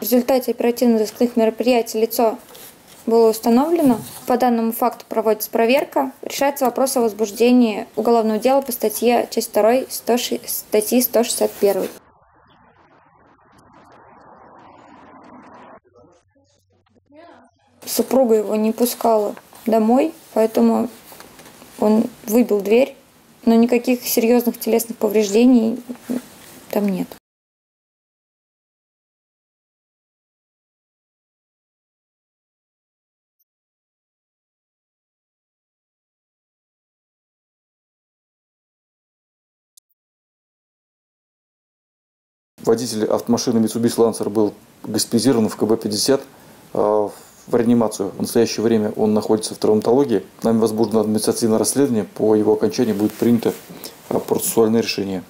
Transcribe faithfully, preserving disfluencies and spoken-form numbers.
В результате оперативно-розыскных мероприятий лицо было установлено. По данному факту проводится проверка. Решается вопрос о возбуждении уголовного дела по статье, часть второй, статьи сто шестьдесят один. Супруга его не пускала домой, поэтому он выбил дверь, но никаких серьезных телесных повреждений там нет. Водитель автомашины Mitsubishi Lancer был госпитализирован в КБ пятьдесят в реанимацию. В настоящее время он находится в травматологии. Нами возбуждено административное расследование. По его окончании будет принято процессуальное решение.